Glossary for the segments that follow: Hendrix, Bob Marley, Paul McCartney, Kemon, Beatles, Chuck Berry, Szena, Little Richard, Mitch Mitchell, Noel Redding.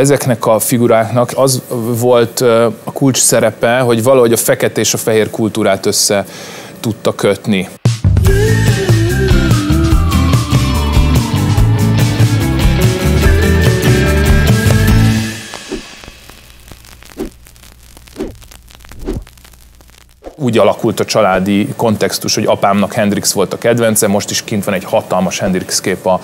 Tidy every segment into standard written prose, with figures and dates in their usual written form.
ezeknek a figuráknak az volt a kulcs szerepe, hogy valahogy a fekete és a fehér kultúrát össze tudta kötni. Úgy alakult a családi kontextus, hogy apámnak Hendrix volt a kedvence, most is kint van egy hatalmas Hendrix kép a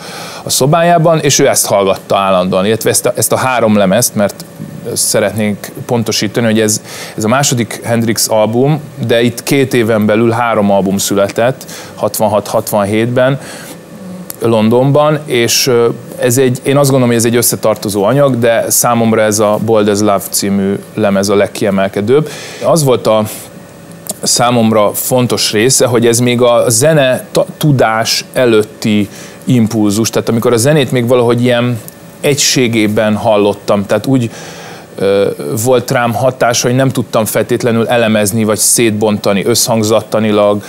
szobájában, és ő ezt hallgatta állandóan, illetve ezt a három lemezt, mert szeretnénk pontosítani, hogy ez a második Hendrix album, de itt 2 éven belül 3 album született, 66-67-ben, Londonban, és én azt gondolom, hogy ez egy összetartozó anyag, de számomra ez a Bold as Love című lemez a legkiemelkedőbb. Az volt a számomra fontos része, hogy ez még a zene tudás előtti impulzus, tehát amikor a zenét még valahogy ilyen egységében hallottam, tehát úgy volt rám hatás, hogy nem tudtam feltétlenül elemezni, vagy szétbontani összhangzattanilag,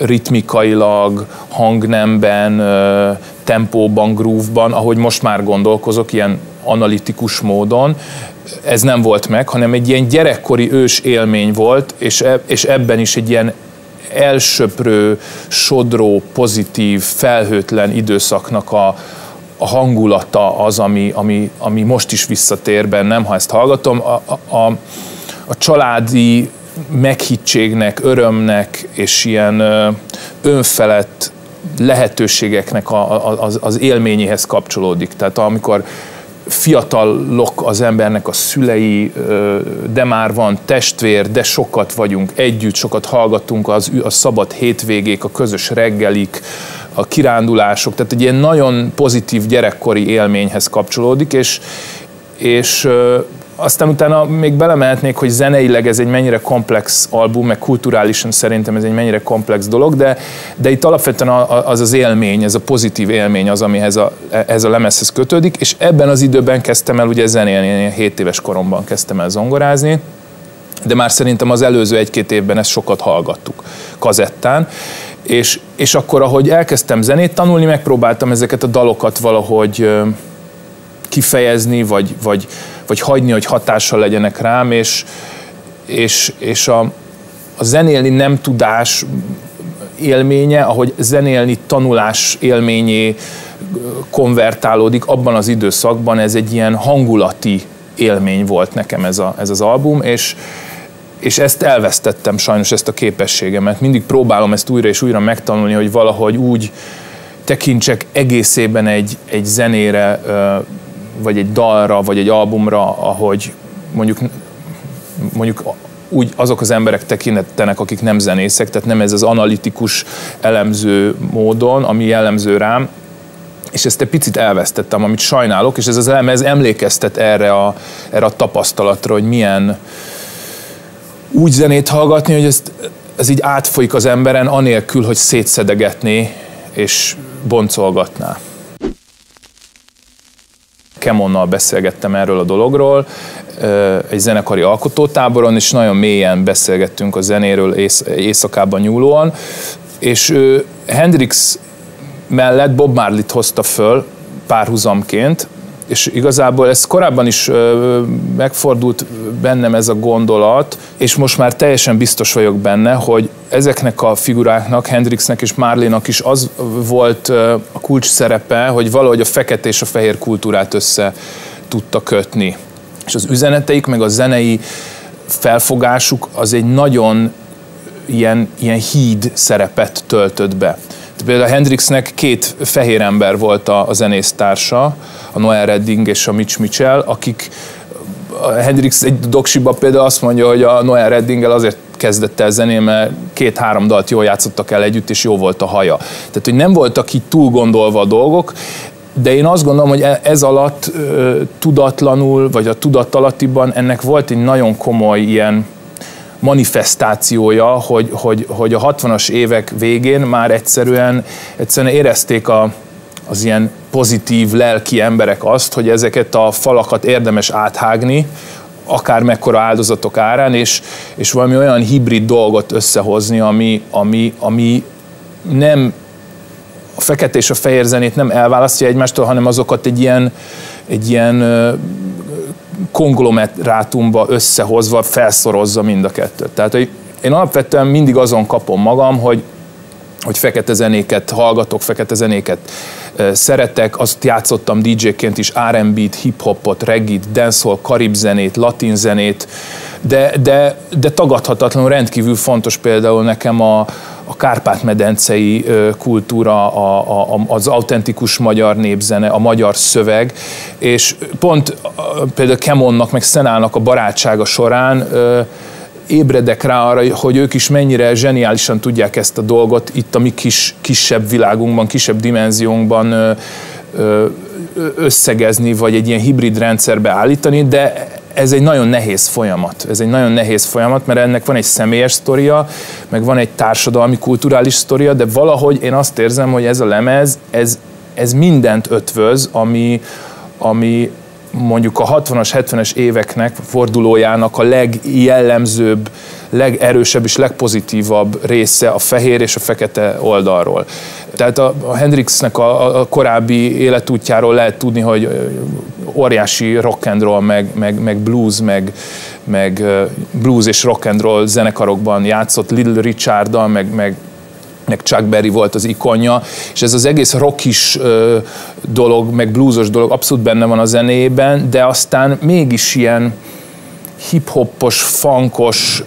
ritmikailag, hangnemben, tempóban, groove-ban, ahogy most már gondolkozok, ilyen analitikus módon. Ez nem volt meg, hanem egy ilyen gyerekkori ős élmény volt, és ebben is egy ilyen elsöprő, sodró, pozitív, felhőtlen időszaknak a hangulata az, ami most is visszatér bennem, ha ezt hallgatom. A családi meghittségnek, örömnek és ilyen önfelett lehetőségeknek az élményéhez kapcsolódik. Tehát amikor fiatalok az embernek a szülei, de már van testvér, de sokat vagyunk együtt, sokat hallgatunk, a szabad hétvégék, a közös reggelik, a kirándulások, tehát egy ilyen nagyon pozitív gyerekkori élményhez kapcsolódik, és aztán utána még belemehetnék, hogy zeneileg ez egy mennyire komplex album, meg kulturálisan szerintem ez egy mennyire komplex dolog, de itt alapvetően az az élmény, ez a pozitív élmény az, amihez ez a lemezhez kötődik, és ebben az időben kezdtem el ugye zenélni, 7 éves koromban kezdtem el zongorázni, de már szerintem az előző 1-2 évben ezt sokat hallgattuk kazettán, és akkor ahogy elkezdtem zenét tanulni, megpróbáltam ezeket a dalokat valahogy kifejezni, vagy hagyni, hogy hatással legyenek rám, és a zenélni nem tudás élménye, ahogy zenélni tanulás élményé konvertálódik, abban az időszakban ez egy ilyen hangulati élmény volt nekem ez az album, és ezt elvesztettem sajnos, ezt a képességemet. Mindig próbálom ezt újra és újra megtanulni, hogy valahogy úgy tekintsek egészében egy zenére, vagy egy dalra, vagy egy albumra, ahogy mondjuk úgy azok az emberek tekintenek, akik nem zenészek, tehát nem ez az analitikus, elemző módon, ami jellemző rám, és ezt egy picit elvesztettem, amit sajnálok, és ez az lemez emlékeztet erre a tapasztalatra, hogy milyen úgy zenét hallgatni, hogy ez így átfolyik az emberen, anélkül, hogy szétszedegetné és boncolgatná. Kemonnal beszélgettem erről a dologról, egy zenekari alkotótáboron, és nagyon mélyen beszélgettünk a zenéről éjszakában nyúlóan, és Hendrix mellett Bob Marley-t hozta föl párhuzamként, és igazából ez korábban is megfordult bennem ez a gondolat, és most már teljesen biztos vagyok benne, hogy ezeknek a figuráknak, Hendrixnek és Marleynak is az volt a kulcs szerepe, hogy valahogy a fekete és a fehér kultúrát össze tudta kötni. És az üzeneteik, meg a zenei felfogásuk az egy nagyon ilyen híd szerepet töltött be. Például a Hendrixnek 2 fehér ember volt a zenésztársa, a Noel Redding és a Mitch Mitchell, akik a Hendrix egy doksiba például azt mondja, hogy a Noel Reddinggel azért kezdett el zenélni, mert 2-3 dalt jól játszottak el együtt, és jó volt a haja. Tehát, hogy nem voltak így túl gondolva a dolgok, de én azt gondolom, hogy ez alatt tudatlanul, vagy a tudatalattiban ennek volt egy nagyon komoly ilyen manifestációja, hogy a 60-as évek végén már egyszerűen érezték az ilyen pozitív lelki emberek azt, hogy ezeket a falakat érdemes áthágni, akár mekkora áldozatok árán, és valami olyan hibrid dolgot összehozni, ami nem a fekete és a fehér zenét nem elválasztja egymástól, hanem azokat egy ilyen konglomerátumba összehozva felszorozza mind a kettőt. Tehát én alapvetően mindig azon kapom magam, hogy fekete zenéket hallgatok, fekete zenéket szeretek, azt játszottam DJ-ként is, R&B-t, hip-hopot, reggae-t, dancehall, karib zenét, latin zenét, de tagadhatatlanul rendkívül fontos például nekem a kárpát-medencei kultúra, az autentikus magyar népzene, a magyar szöveg, és pont például Kemonnak meg Szenának a barátsága során ébredek rá arra, hogy ők is mennyire zseniálisan tudják ezt a dolgot itt a mi kisebb világunkban, kisebb dimenziónkban összegezni, vagy egy ilyen hibrid rendszerbe állítani, de ez egy nagyon nehéz folyamat. Ez egy nagyon nehéz folyamat, mert ennek van egy személyes sztoria, meg van egy társadalmi, kulturális sztoria, de valahogy én azt érzem, hogy ez a lemez, ez mindent ötvöz, ami mondjuk a 60-as, 70-es éveknek fordulójának a legjellemzőbb, legerősebb és legpozitívabb része a fehér és a fekete oldalról. Tehát a Hendrixnek a korábbi életútjáról lehet tudni, hogy óriási rock and roll, meg blues, meg blues és rock and roll zenekarokban játszott, Little Richarddal, meg Chuck Berry volt az ikonja, és ez az egész rockis dolog, meg bluesos dolog abszolút benne van a zenében, de aztán mégis ilyen hip-hoppos, funkos,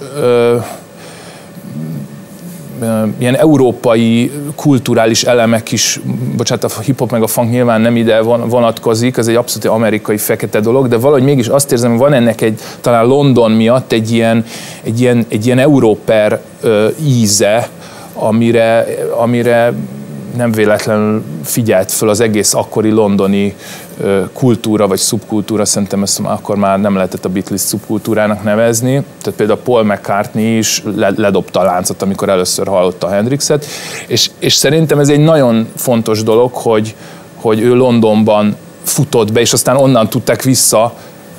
ilyen európai kulturális elemek is, bocsánat, a hip-hop meg a funk nyilván nem ide vonatkozik, ez egy abszolút amerikai fekete dolog, de valahogy mégis azt érzem, hogy van ennek talán London miatt egy ilyen európer íze, amire nem véletlenül figyelt föl az egész akkori londoni kultúra vagy szubkultúra, szerintem ezt akkor már nem lehetett a Beatles szubkultúrának nevezni, tehát például Paul McCartney is ledobta a láncot, amikor először hallotta a Hendrixet, és szerintem ez egy nagyon fontos dolog, hogy ő Londonban futott be, és aztán onnan tudták vissza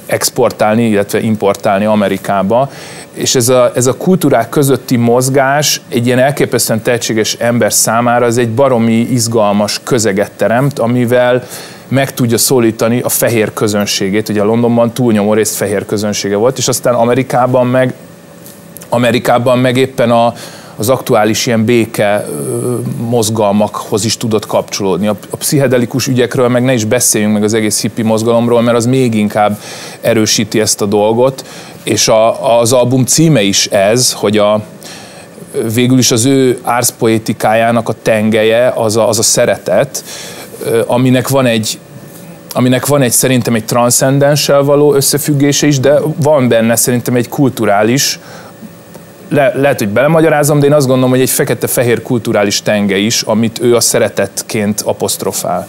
exportálni, illetve importálni Amerikába, és ez a kultúrák közötti mozgás egy ilyen elképesztően tehetséges ember számára ez egy baromi izgalmas közeget teremt, amivel meg tudja szólítani a fehér közönségét, ugye a Londonban túlnyomó részt fehér közönsége volt, és aztán Amerikában meg éppen az aktuális ilyen béke mozgalmakhoz is tudott kapcsolódni. A pszichedelikus ügyekről meg ne is beszéljünk, meg az egész hippi mozgalomról, mert az még inkább erősíti ezt a dolgot, és az album címe is ez, hogy végül is az ő árszpoétikájának a tengelye az a szeretet, aminek van egy szerintem egy transzcendenssel való összefüggése is, de van benne szerintem egy kulturális, lehet, hogy belemagyarázom, de én azt gondolom, hogy egy fekete-fehér kulturális tenge is, amit ő a szeretetként apostrofál.